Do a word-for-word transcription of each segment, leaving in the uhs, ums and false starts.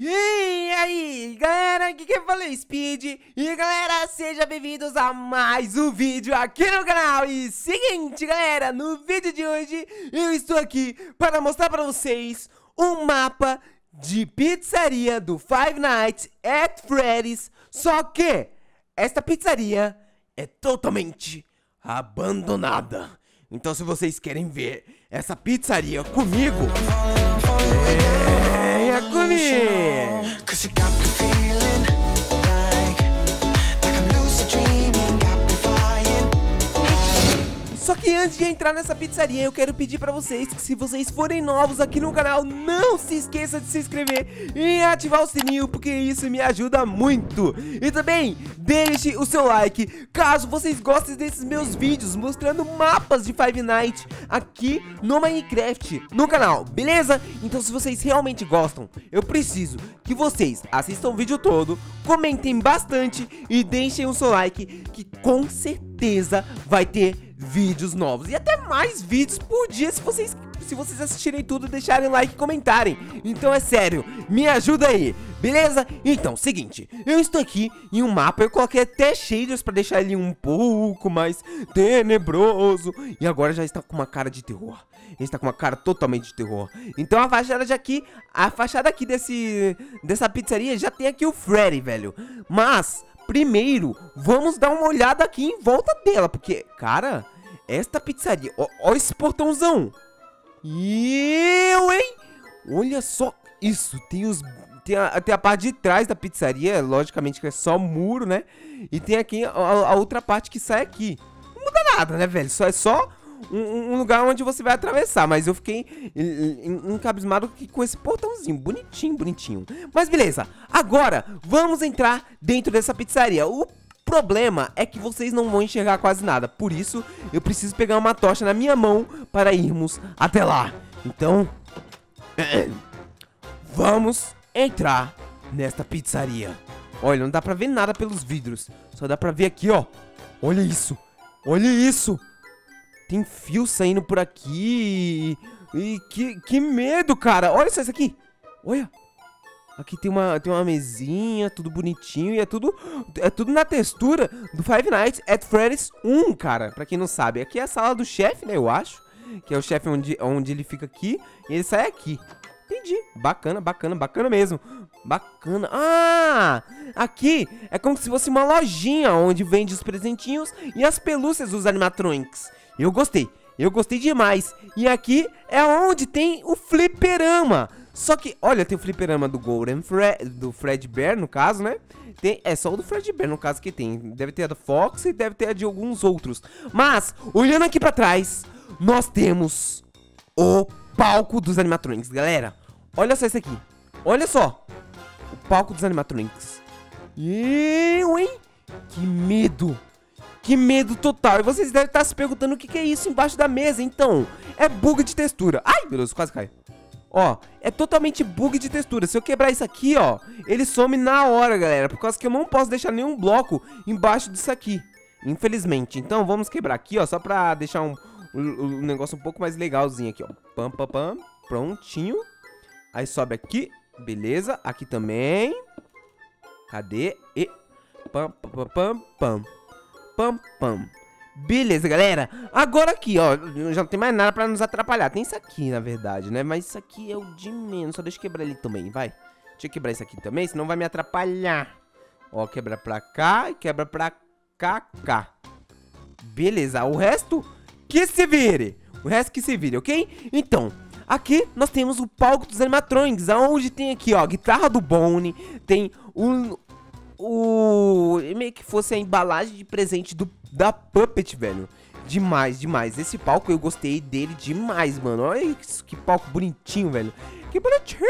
E aí, galera, aqui quem fala é Speed. E galera, sejam bem-vindos a mais um vídeo aqui no canal. E seguinte, galera, no vídeo de hoje eu estou aqui para mostrar para vocês um mapa de pizzaria do Five Nights at Freddy's. Só que esta pizzaria é totalmente abandonada. Então se vocês querem ver essa pizzaria comigo, venha comigo! Só que antes de entrar nessa pizzaria, eu quero pedir pra vocês que se vocês forem novos aqui no canal, não se esqueça de se inscrever e ativar o sininho, porque isso me ajuda muito. E também, deixe o seu like, caso vocês gostem desses meus vídeos mostrando mapas de Five Nights aqui no Minecraft, no canal, beleza? Então se vocês realmente gostam, eu preciso que vocês assistam o vídeo todo, comentem bastante e deixem o seu like, que com certeza vai ter vídeos novos e até mais vídeos por dia se vocês, se vocês assistirem tudo, deixarem like e comentarem. Então é sério, me ajuda aí, beleza? Então, seguinte, eu estou aqui em um mapa, eu coloquei até shaders pra deixar ele um pouco mais tenebroso. E agora já está com uma cara de terror, ele está com uma cara totalmente de terror. Então a fachada de aqui, a fachada aqui desse, dessa pizzaria já tem aqui o Freddy, velho. Mas primeiro, vamos dar uma olhada aqui em volta dela, porque, cara, esta pizzaria, ó, ó esse portãozão. Eu, hein? Olha só isso, tem os... Tem a, tem a parte de trás da pizzaria, logicamente que é só muro, né? E tem aqui a, a outra parte que sai aqui. Não muda nada, né, velho? Só é só um, um lugar onde você vai atravessar, mas eu fiquei encabismado com esse portãozinho, bonitinho, bonitinho. Mas beleza, agora vamos entrar dentro dessa pizzaria. O problema é que vocês não vão enxergar quase nada, por isso eu preciso pegar uma tocha na minha mão para irmos até lá. Então, vamos entrar nesta pizzaria. Olha, não dá pra ver nada pelos vidros, só dá pra ver aqui, ó. Olha isso, olha isso. Tem fio saindo por aqui. E que, que medo, cara. Olha só isso aqui. Olha. Aqui tem uma, tem uma mesinha, tudo bonitinho. E é tudo, é tudo na textura do Five Nights at Freddy's um, cara. Pra quem não sabe, aqui é a sala do chefe, né, eu acho. Que é o chefe onde, onde ele fica aqui. E ele sai aqui. Entendi. Bacana, bacana, bacana mesmo. Bacana. Ah! Aqui é como se fosse uma lojinha onde vende os presentinhos e as pelúcias dos animatronics. Eu gostei, eu gostei demais. E aqui é onde tem o fliperama. Só que, olha, tem o fliperama do Golden Fred, do Fredbear, no caso, né? Tem, é só o do Fredbear, no caso, que tem. Deve ter a da Fox e deve ter a de alguns outros. Mas, olhando aqui pra trás, nós temos o palco dos animatronics, galera. Olha só isso aqui. Olha só. O palco dos animatronics. Eu, hein? Que medo. Que medo total. E vocês devem estar se perguntando o que, que é isso embaixo da mesa. Então, é bug de textura. Ai, meu Deus, quase cai. Ó, é totalmente bug de textura. Se eu quebrar isso aqui, ó, ele some na hora, galera. Por causa que eu não posso deixar nenhum bloco embaixo disso aqui, infelizmente. Então, vamos quebrar aqui, ó, só pra deixar um, um, um negócio um pouco mais legalzinho aqui, ó. Pam, pam, pam. Prontinho. Aí sobe aqui. Beleza. Aqui também. Cadê? E... Pam, pam, pam, pam. Pam, pam. Beleza, galera. Agora aqui, ó, já não tem mais nada pra nos atrapalhar. Tem isso aqui, na verdade, né? Mas isso aqui é o de menos. Só deixa eu quebrar ele também, vai. Deixa eu quebrar isso aqui também, senão vai me atrapalhar. Ó, quebra pra cá e quebra pra cá, cá. Beleza, o resto que se vire. O resto que se vire, ok? Então, aqui nós temos o palco dos animatronics, aonde tem aqui, ó, a guitarra do Bonnie. Tem um... O... meio que fosse a embalagem de presente do, da Puppet, velho. Demais, demais. Esse palco eu gostei dele demais, mano. Olha isso, que palco bonitinho, velho. Que bonitinho,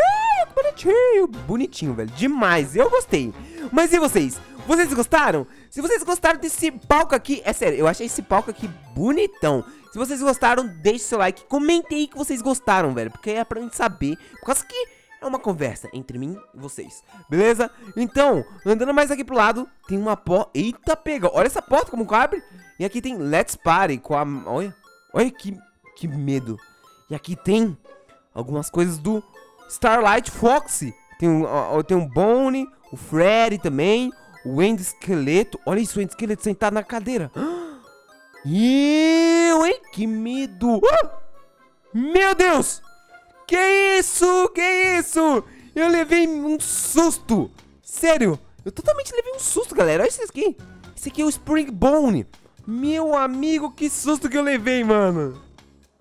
que bonitinho. Bonitinho, velho. Demais, eu gostei. Mas e vocês? Vocês gostaram? Se vocês gostaram desse palco aqui... É sério, eu achei esse palco aqui bonitão. Se vocês gostaram, deixe seu like. Comentem aí que vocês gostaram, velho. Porque é pra gente saber. Por causa que... é uma conversa entre mim e vocês, beleza? Então, andando mais aqui pro lado, tem uma porta... Eita, pega! Olha essa porta como abre! E aqui tem Let's Party com a... Olha, olha que, que medo! E aqui tem algumas coisas do Starlight Foxy. Tem um, ó, tem um Bonnie, o Freddy também, o Endesqueleto. Olha isso, o Endesqueleto sentado na cadeira. Eu, hein? Que medo. Ah! Meu Deus! Que isso? Que isso? Eu levei um susto. Sério, eu totalmente levei um susto, galera. Olha isso aqui. Esse aqui é o Spring Bone. Meu amigo, que susto que eu levei, mano.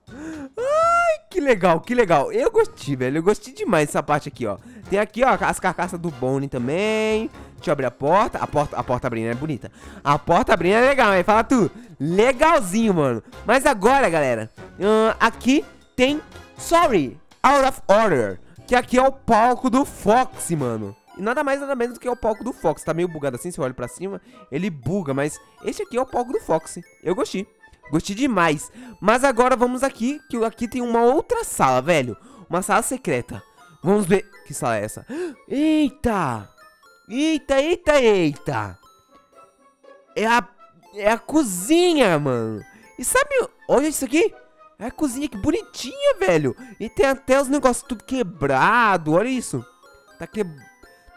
Ai, que legal, que legal. Eu gostei, velho. Eu gostei demais dessa parte aqui, ó. Tem aqui, ó, as carcaças do Bonnie também. Deixa eu abrir a porta. A porta, a porta abrindo é bonita. A porta abrindo é legal, aí fala tu. Legalzinho, mano. Mas agora, galera, uh, aqui tem Sorry, Out of Order, que aqui é o palco do Foxy, mano. E nada mais, nada menos do que é o palco do Fox. Tá meio bugado assim, se eu olho pra cima, ele buga. Mas esse aqui é o palco do Foxy. Eu gostei. Gostei demais. Mas agora vamos aqui, que aqui tem uma outra sala, velho. Uma sala secreta. Vamos ver. Que sala é essa? Eita! Eita, eita, eita! É a, é a cozinha, mano. E sabe, olha isso aqui. É a cozinha, que bonitinha, velho. E tem até os negócios tudo quebrado. Olha isso. Tá quebrado.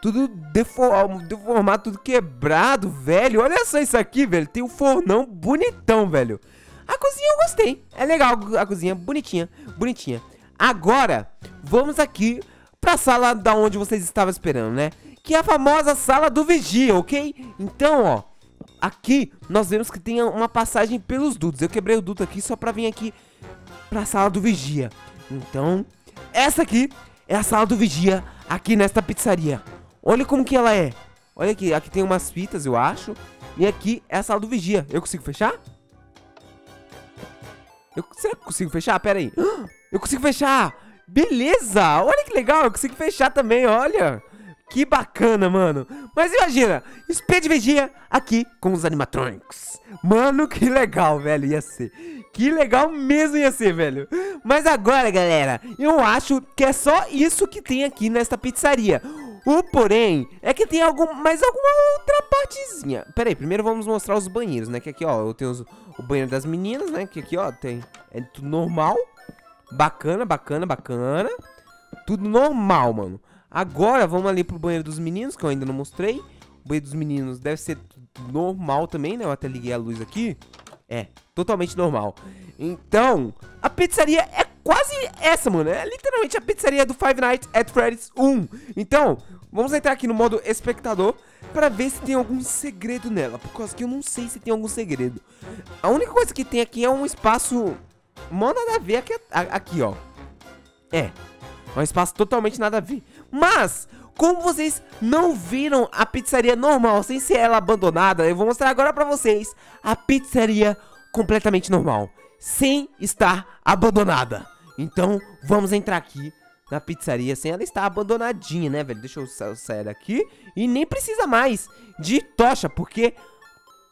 Tudo deformado, tudo quebrado, velho. Olha só isso aqui, velho. Tem um fornão bonitão, velho. A cozinha eu gostei. É legal a cozinha, bonitinha, bonitinha. Agora, vamos aqui pra sala da onde vocês estavam esperando, né? Que é a famosa sala do vigia, ok? Então, ó, aqui nós vemos que tem uma passagem pelos dutos. Eu quebrei o duto aqui só pra vir aqui pra sala do vigia. Então, essa aqui é a sala do vigia aqui nesta pizzaria. Olha como que ela é. Olha aqui, aqui tem umas fitas, eu acho. E aqui é a sala do vigia. Eu consigo fechar? Eu, será que eu consigo fechar? Pera aí. Eu consigo fechar. Beleza. Olha que legal. Eu consigo fechar também, olha. Que bacana, mano. Mas imagina, Speed Vigia aqui com os animatronics. Mano, que legal, velho. Ia ser. Que legal mesmo ia ser, velho. Mas agora, galera, eu acho que é só isso que tem aqui nesta pizzaria. O porém é que tem algum, mais alguma outra partezinha. Pera aí, primeiro vamos mostrar os banheiros, né? Que aqui, ó, eu tenho os, o banheiro das meninas, né? Que aqui, ó, tem... É tudo normal. Bacana, bacana, bacana. Tudo normal, mano. Agora vamos ali pro banheiro dos meninos, que eu ainda não mostrei. O banheiro dos meninos deve ser normal também, né? Eu até liguei a luz aqui. É, totalmente normal. Então, a pizzaria é quase essa, mano. É literalmente a pizzaria do Five Nights at Freddy's um. Então, vamos entrar aqui no modo espectador pra ver se tem algum segredo nela. Por causa que eu não sei se tem algum segredo. A única coisa que tem aqui é um espaço... Mó nada a ver aqui, aqui, ó. É, um espaço totalmente nada a ver. Mas, como vocês não viram a pizzaria normal, sem ser ela abandonada, eu vou mostrar agora pra vocês a pizzaria completamente normal, sem estar abandonada. Então, vamos entrar aqui na pizzaria sem ela estar abandonadinha, né, velho? Deixa eu sa sair daqui. E nem precisa mais de tocha, porque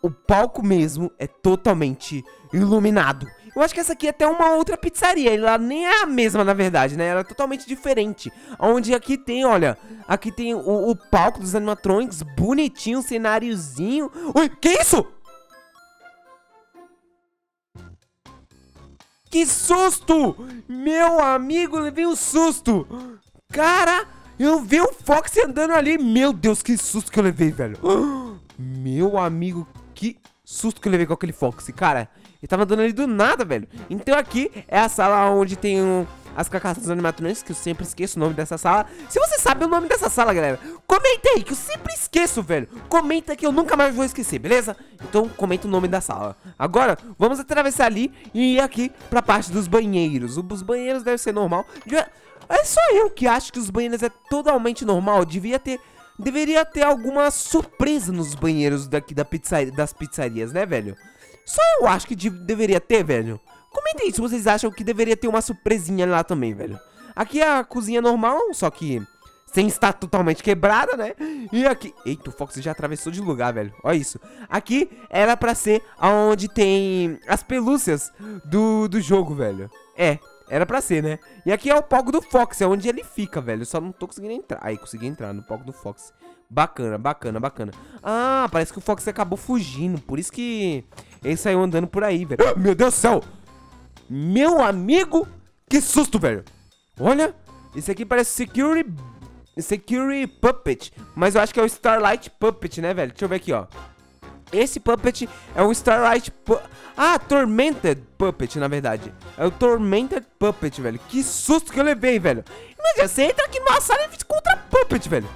o palco mesmo é totalmente iluminado. Eu acho que essa aqui é até uma outra pizzaria. Ela nem é a mesma, na verdade, né? Ela é totalmente diferente. Onde aqui tem, olha, aqui tem o, o palco dos animatronics, bonitinho, um cenáriozinho. Ui, que isso? Que susto! Meu amigo, eu levei um susto! Cara, eu vi o Fox andando ali. Meu Deus, que susto que eu levei, velho. Meu amigo, que susto que eu levei com aquele Fox, cara. Ele tava andando ali do nada, velho. Então aqui é a sala onde tem um, as carcaças dos animatronics, que eu sempre esqueço o nome dessa sala. Se você sabe o nome dessa sala, galera, comenta aí, que eu sempre esqueço, velho. Comenta que eu nunca mais vou esquecer, beleza? Então comenta o nome da sala. Agora, vamos atravessar ali e ir aqui pra parte dos banheiros. Os banheiros devem ser normal. É só eu que acho que os banheiros é totalmente normal. Devia ter... Deveria ter alguma surpresa nos banheiros daqui da pizzaria, das pizzarias, né, velho? Só eu acho que de, deveria ter, velho. Comentem aí se vocês acham que deveria ter uma surpresinha lá também, velho. Aqui é a cozinha normal, só que sem estar totalmente quebrada, né? E aqui... Eita, o Fox já atravessou de lugar, velho. Olha isso. Aqui era pra ser aonde tem as pelúcias do, do jogo, velho. É... Era pra ser, né? E aqui é o palco do Fox, é onde ele fica, velho. Eu só não tô conseguindo entrar. Aí, consegui entrar no palco do Fox. Bacana, bacana, bacana. Ah, parece que o Fox acabou fugindo. Por isso que ele saiu andando por aí, velho. Ah, meu Deus do céu! Meu amigo! Que susto, velho! Olha, esse aqui parece Security... Security Puppet. Mas eu acho que é o Starlight Puppet, né, velho? Deixa eu ver aqui, ó. Esse Puppet é o Starlight Pu- Ah, Tormented Puppet, na verdade. É o Tormented Puppet, velho. Que susto que eu levei, velho. Imagina, você entra aqui numa sala e encontra Puppet, velho.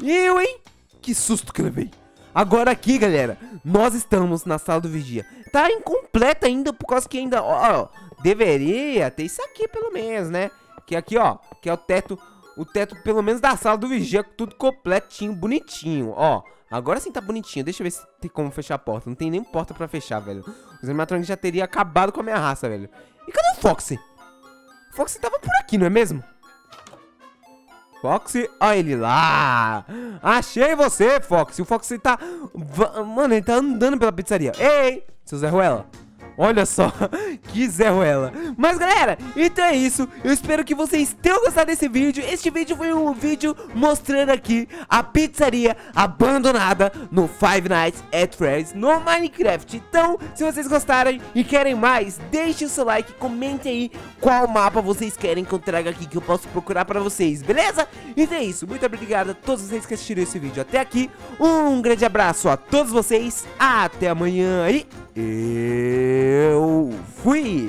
E eu, hein? Que susto que eu levei. Agora aqui, galera, nós estamos na sala do vigia. Tá incompleta ainda, por causa que ainda, ó, ó, deveria ter isso aqui pelo menos, né? Que aqui, ó, que é o teto, o teto pelo menos da sala do vigia, tudo completinho, bonitinho, ó. Agora sim tá bonitinho, deixa eu ver se tem como fechar a porta. Não tem nem porta pra fechar, velho. Os animatrônicos já teriam acabado com a minha raça, velho. E cadê o Foxy? O Foxy tava por aqui, não é mesmo? Foxy, olha ele lá. Achei você, Foxy. O Foxy tá... Mano, ele tá andando pela pizzaria. Ei, seu Zé Ruela. Olha só, que Zé Ruela. Mas galera, então é isso. Eu espero que vocês tenham gostado desse vídeo. Este vídeo foi um vídeo mostrando aqui a pizzaria abandonada no Five Nights at Freddy's no Minecraft. Então, se vocês gostarem e querem mais, deixem o seu like, comentem aí qual mapa vocês querem que eu traga aqui, que eu posso procurar pra vocês, beleza? Então é isso, muito obrigado a todos vocês que assistiram esse vídeo até aqui. Um grande abraço a todos vocês. Até amanhã e... Eu fui!